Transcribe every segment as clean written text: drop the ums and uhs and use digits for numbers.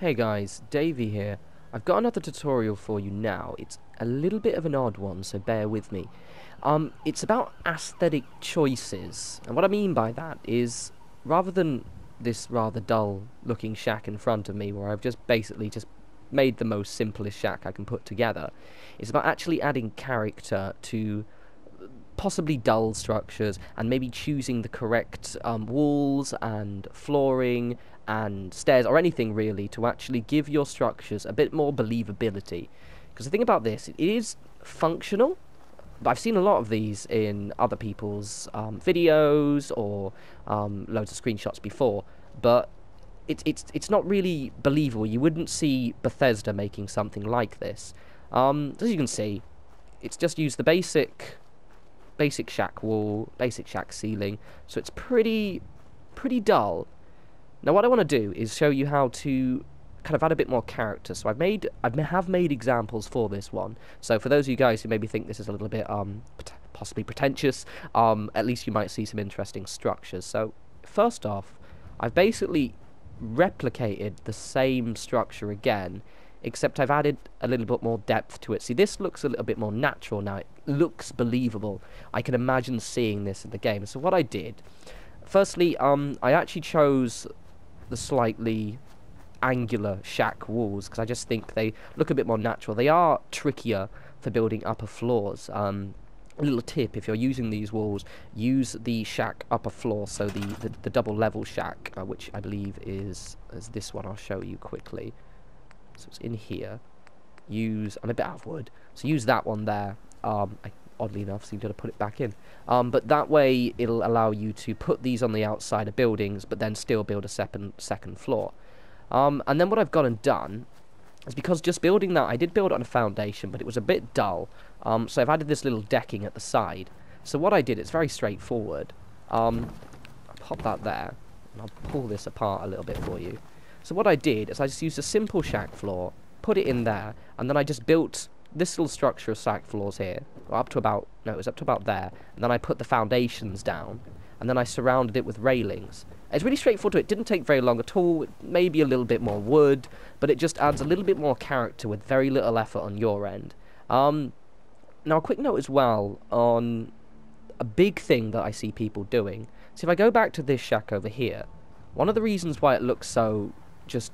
Hey guys, Davey here. I've got another tutorial for you now. It's a little bit of an odd one, so bear with me. It's about aesthetic choices, and what I mean by that is, rather than this rather dull looking shack in front of me, where I've just basically just made the most simplest shack I can put together, it's about actually adding character to possibly dull structures, and maybe choosing the correct walls and flooring and stairs, or anything really, to actually give your structures a bit more believability. Because the thing about this, it is functional, but I've seen a lot of these in other people's videos or loads of screenshots before, but it's not really believable. You wouldn't see Bethesda making something like this. As you can see, it's just used the basic shack wall, basic shack ceiling, so it's pretty dull. Now what I want to do is show you how to kind of add a bit more character, so I have made examples for this one, so for those of you guys who maybe think this is a little bit possibly pretentious, at least you might see some interesting structures. So first off, I've basically replicated the same structure again, except I've added a little bit more depth to it. See, this looks a little bit more natural now. It looks believable. I can imagine seeing this in the game. So what I did, firstly, I actually chose the slightly angular shack walls, because I just think they look a bit more natural. They are trickier for building upper floors. A little tip, if you're using these walls, use the shack upper floor, so the double level shack, which I believe is this one. I'll show you quickly. So it's in here. I'm a bit out of wood, so use that one there. I oddly enough seem to have put it back in. But that way it'll allow you to put these on the outside of buildings, but then still build a second floor. And then what I've gone and done is, because just building that, I did build on a foundation, but it was a bit dull. So I've added this little decking at the side. So what I did, it's very straightforward. I'll pop that there, and I'll pull this apart a little bit for you. So what I did is I just used a simple shack floor, put it in there, and then I just built this little structure of shack floors here, up to about there, and then I put the foundations down, and then I surrounded it with railings. It's really straightforward. It didn't take very long at all, maybe a little bit more wood, but it just adds a little bit more character with very little effort on your end. Now a quick note as well on a big thing that I see people doing. So if I go back to this shack over here, one of the reasons why it looks so just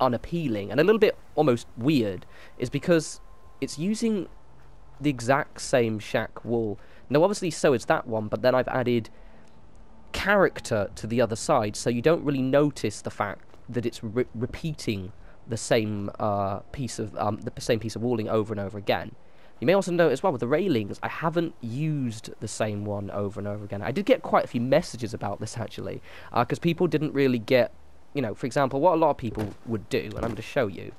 unappealing and a little bit almost weird is because it's using the exact same shack wall. Now obviously so is that one, but then I've added character to the other side, so you don't really notice the fact that it's repeating the same piece of walling over and over again. You may also note as well with the railings, I haven't used the same one over and over again. I did get quite a few messages about this actually, because people didn't really get, you know, for example, what a lot of people would do, and I'm going to show you,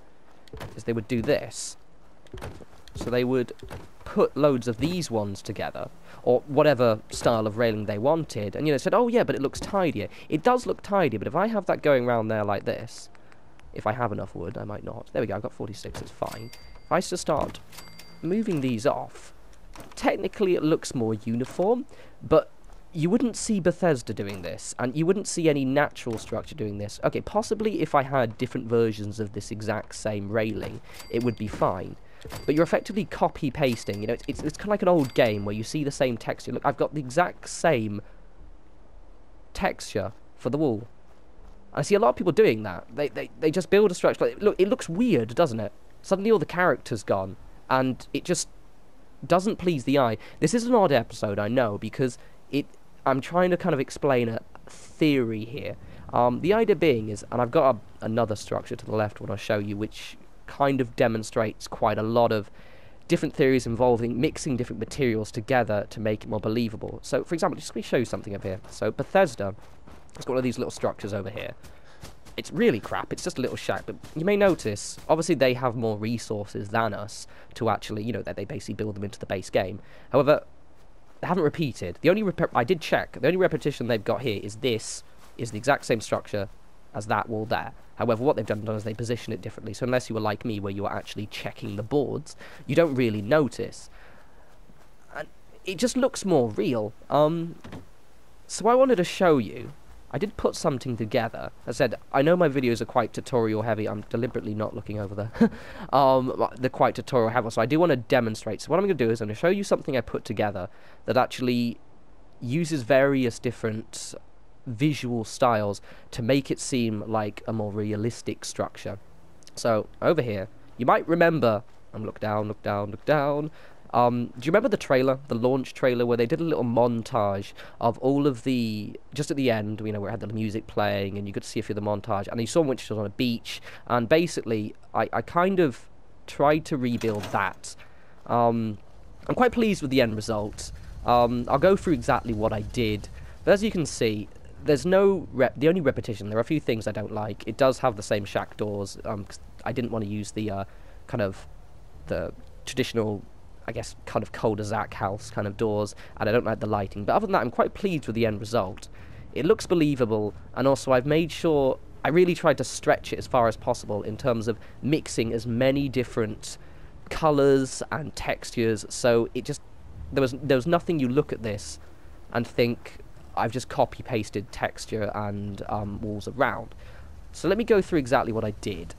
is they would do this. So they would put loads of these ones together, or whatever style of railing they wanted, and, you know, said, oh yeah, but it looks tidier. It does look tidier, but if I have that going around there like this, if I have enough wood, I might not. There we go, I've got 46, it's fine. If I just start moving these off, technically it looks more uniform, but you wouldn't see Bethesda doing this, and you wouldn't see any natural structure doing this. Okay, possibly if I had different versions of this exact same railing, it would be fine, but you're effectively copy-pasting. You know, it's kind of like an old game where you see the same texture. Look, I've got the exact same texture for the wall. I see a lot of people doing that. They just build a structure. Like, look, it looks weird, doesn't it? Suddenly all the character's gone, and it just doesn't please the eye. This is an odd episode, I know, because I'm trying to kind of explain a theory here. The idea being is, and I've got another structure to the left when I show you, which kind of demonstrates quite a lot of different theories involving mixing different materials together to make it more believable. So, for example, just let me show you something up here. So, Bethesda has got one of these little structures over here. It's really crap, it's just a little shack, but you may notice, obviously they have more resources than us to actually, you know, that they basically build them into the base game. However, they haven't repeated. The only repetition they've got here is this is the exact same structure as that wall there. However, what they've done is they position it differently, so unless you were like me, where you are actually checking the boards, you don't really notice. And it just looks more real. So I wanted to show you I did put something together. As I said, I know my videos are quite tutorial heavy. I'm deliberately not looking over there. They're quite tutorial heavy, so I do want to demonstrate. So what I'm going to do is I'm going to show you something I put together that actually uses various different visual styles to make it seem like a more realistic structure. So over here, you might remember, look down, look down, look down. Do you remember the trailer, the launch trailer, where they did a little montage of all of the, just at the end, you know, where it had the music playing and you could see a few of the montage, and you saw which was on a beach, and basically I kind of tried to rebuild that. I'm quite pleased with the end result. I'll go through exactly what I did, but as you can see, there's no, the only repetition, there are a few things I don't like. It does have the same shack doors, 'cause I didn't want to use the kind of the traditional, I guess, kind of cul-de-sac house kind of doors, and I don't like the lighting. But other than that, I'm quite pleased with the end result. It looks believable, and also I've made sure I really tried to stretch it as far as possible in terms of mixing as many different colours and textures, so it just, there was nothing you look at this and think, I've just copy-pasted texture and walls around. So let me go through exactly what I did.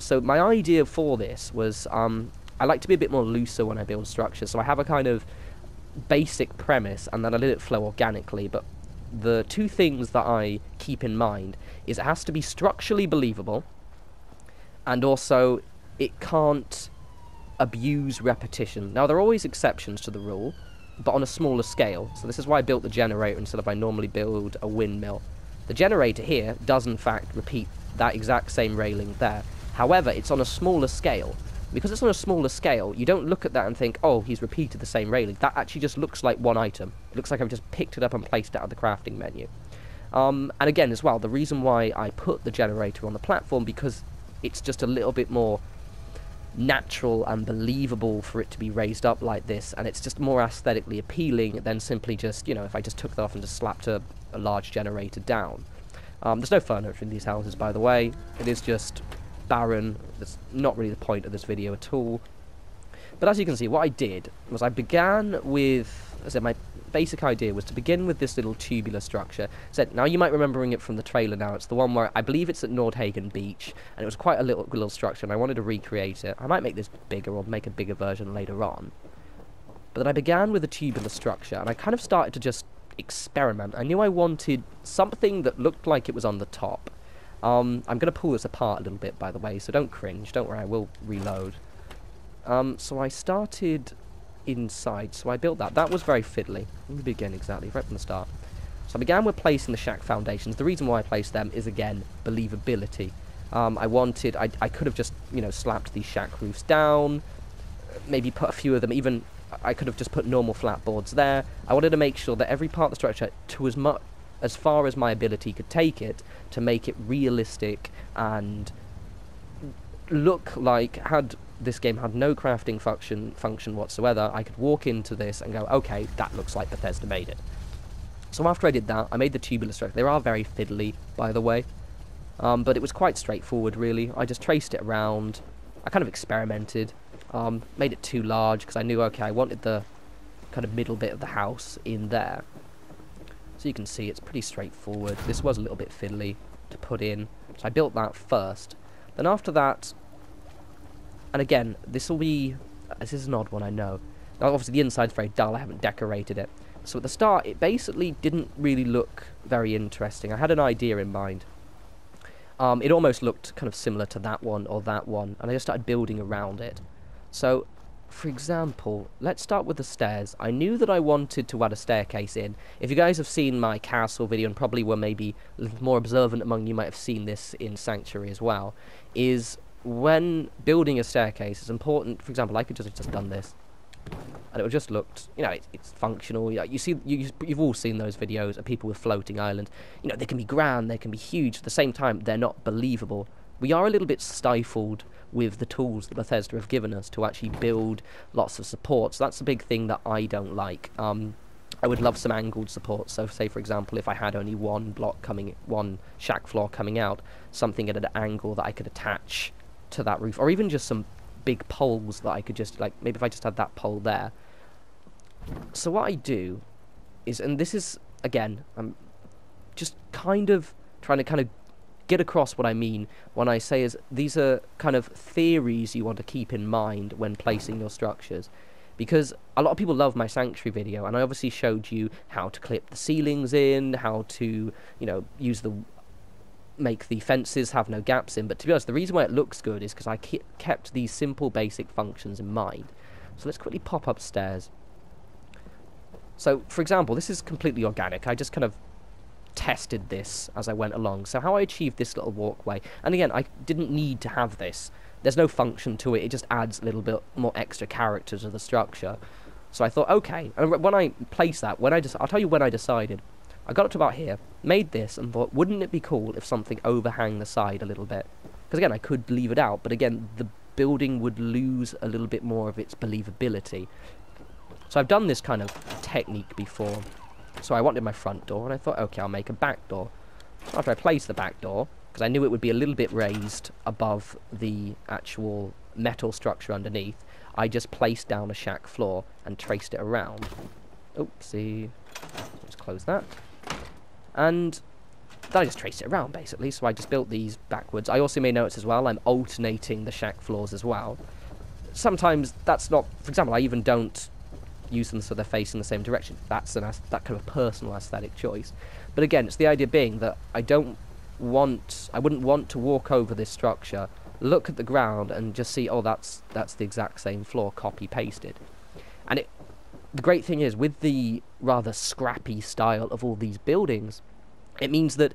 So my idea for this was, I like to be a bit more looser when I build structures, so I have a kind of basic premise, and then I let it flow organically, but the two things that I keep in mind is it has to be structurally believable, and also it can't abuse repetition. Now, there are always exceptions to the rule, but on a smaller scale, so this is why I built the generator instead of I normally build a windmill. The generator here does, in fact, repeat that exact same railing there. However, it's on a smaller scale. Because it's on a smaller scale, you don't look at that and think, oh, he's repeated the same railing. That actually just looks like one item. It looks like I've just picked it up and placed it out of the crafting menu. And again, as well, the reason why I put the generator on the platform, because it's just a little bit more natural and believable for it to be raised up like this, and it's just more aesthetically appealing than simply just, you know, if I just took that off and just slapped a large generator down. There's no furniture in these houses, by the way. It is just barren. That's not really the point of this video at all. But as you can see, what I did was I began with, as I said, my basic idea was to begin with this little tubular structure. So now you might remembering it from the trailer now. It's the one where I believe it's at Nordhagen Beach, and it was quite a little structure, and I wanted to recreate it. I might make this bigger or make a bigger version later on. But then I began with a tubular structure, and I kind of started to just experiment. I knew I wanted something that looked like it was on the top. I'm going to pull this apart a little bit, by the way, so don't cringe. Don't worry, I will reload. So I started inside, so I built that. That was very fiddly. Let me begin exactly, right from the start. So I began with placing the shack foundations. The reason why I placed them is, again, believability. I could have just, you know, slapped these shack roofs down, maybe put a few of them, even, I could have just put normal flat boards there. I wanted to make sure that every part of the structure, to as much, as far as my ability could take it, to make it realistic and look like, had this game had no crafting function whatsoever, I could walk into this and go, okay, that looks like Bethesda made it. So after I did that, I made the tubular structure. They are very fiddly, by the way, but it was quite straightforward, really. I just traced it around. I kind of experimented, made it too large because I knew, okay, I wanted the kind of middle bit of the house in there. So you can see it's pretty straightforward. This was a little bit fiddly to put in, so I built that first. Then after that, and again, this will be, this is an odd one, I know. Now obviously the inside's very dull, I haven't decorated it. So at the start, it basically didn't really look very interesting. I had an idea in mind. It almost looked kind of similar to that one or that one, and I just started building around it. So, for example, let's start with the stairs. I knew that I wanted to add a staircase in. If you guys have seen my castle video, and probably were maybe more observant among you might have seen this in Sanctuary as well, is when building a staircase, it's important, for example, I could just have just done this, and it would just looked, you know, it's functional. You see, you've all seen those videos of people with floating islands. You know, they can be grand, they can be huge, at the same time, they're not believable. We are a little bit stifled with the tools that Bethesda have given us to actually build lots of supports. So that's a big thing that I don't like. I would love some angled supports. So say, for example, if I had only one shack floor coming out, something at an angle that I could attach to that roof, or even just some big poles that I could just, like, maybe if I just had that pole there. So what I do is, and this is, again, just kind of trying to kind of get across what I mean when I say is these are kind of theories you want to keep in mind when placing your structures. Because a lot of people love my Sanctuary video, and I obviously showed you how to clip the ceilings in, how to, you know, make the fences have no gaps in. But to be honest, the reason why it looks good is because I kept these simple basic functions in mind. So let's quickly pop upstairs. So, for example, this is completely organic. I just kind of tested this as I went along. So how I achieved this little walkway, and again, I didn't need to have this. There's no function to it, it just adds a little bit more extra character to the structure. So I thought, okay, and when I place that, I'll tell you when I decided. I got up to about here, made this, and thought, wouldn't it be cool if something overhang the side a little bit? Because again, I could leave it out, but again, the building would lose a little bit more of its believability. So I've done this kind of technique before. So I wanted my front door, and I thought, okay, I'll make a back door. So after I placed the back door, because I knew it would be a little bit raised above the actual metal structure underneath, I just placed down a shack floor and traced it around. Oopsie. Let's close that. And then I just traced it around, basically, so I just built these backwards. I also may notice as well, I'm alternating the shack floors as well. Sometimes that's not... For example, I even don't use them so they're facing the same direction. That's that kind of personal aesthetic choice. But again, it's the idea being that I wouldn't want to walk over this structure, look at the ground and just see, oh, that's the exact same floor, copy pasted. And the great thing is, with the rather scrappy style of all these buildings, it means that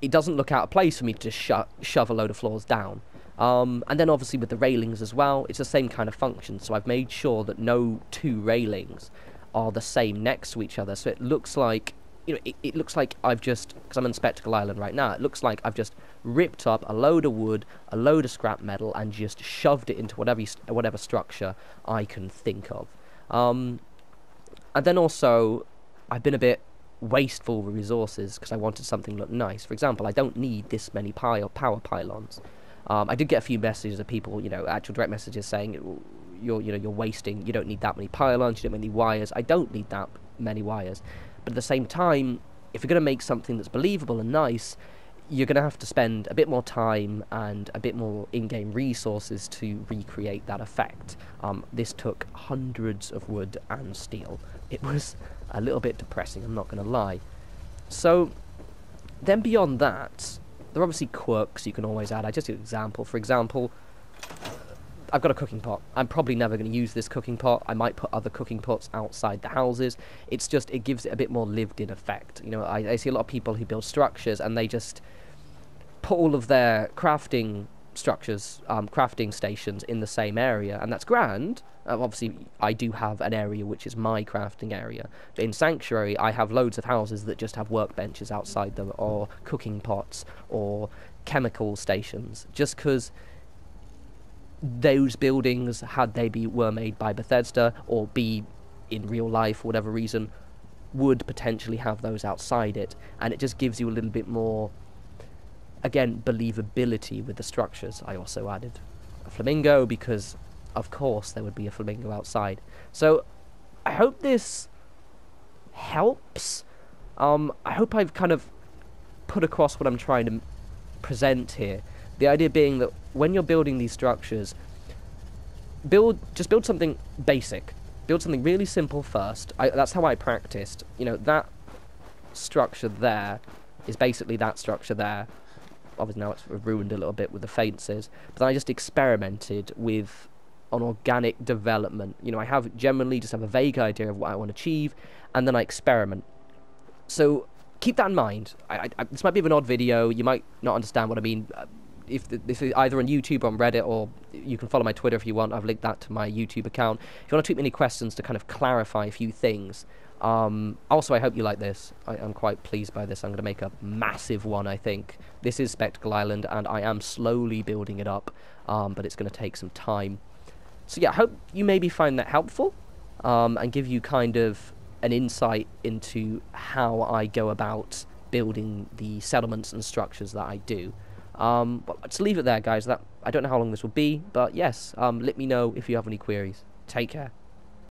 it doesn't look out of place for me to shove a load of floors down. And then obviously with the railings as well, it's the same kind of function, so I've made sure that no two railings are the same next to each other, so it looks like, you know, it looks like I've just, because I'm in Spectacle Island right now, it looks like I've just ripped up a load of wood, a load of scrap metal, and just shoved it into whatever structure I can think of. And then also, I've been a bit wasteful with resources, because I wanted something to look nice. For example, I don't need this many power pylons. I did get a few messages of people, you know, actual direct messages saying, you're wasting, you don't need that many pylons, you don't need wires. I don't need that many wires. But at the same time, if you're going to make something that's believable and nice, you're going to have to spend a bit more time and a bit more in-game resources to recreate that effect. This took hundreds of wood and steel. It was a little bit depressing, I'm not going to lie. So, then beyond that... There are obviously quirks you can always add. I just do an example. For example, I've got a cooking pot. I'm probably never going to use this cooking pot. I might put other cooking pots outside the houses. It's just, it gives it a bit more lived-in effect. You know, I see a lot of people who build structures and they just put all of their crafting stations in the same area, and that's grand. Obviously, I do have an area which is my crafting area. But in Sanctuary, I have loads of houses that just have workbenches outside them, or cooking pots, or chemical stations, just because those buildings, had they were made by Bethesda, or be in real life, for whatever reason, would potentially have those outside it, and it just gives you a little bit more, again, believability with the structures. I also added a flamingo, because of course there would be a flamingo outside. So I hope this helps. I hope I've kind of put across what I'm trying to present here. The idea being that when you're building these structures, just build something basic. Build something really simple first. That's how I practiced. You know, that structure there is basically that structure there. Obviously now it's ruined a little bit with the fences, but then I just experimented with an organic development. You know, I have generally just have a vague idea of what I want to achieve, and then I experiment. So keep that in mind. This might be an odd video. You might not understand what I mean. If either on YouTube or on Reddit, or you can follow my Twitter if you want. I've linked that to my YouTube account. If you want to tweet me any questions to kind of clarify a few things. Also, I hope you like this. I'm quite pleased by this. I'm going to make a massive one, I think. This is Spectacle Island, and I am slowly building it up, but it's going to take some time. So yeah, I hope you maybe find that helpful, and give you kind of an insight into how I go about building the settlements and structures that I do. But let's leave it there, guys. I don't know how long this will be, but yes, let me know if you have any queries. Take care.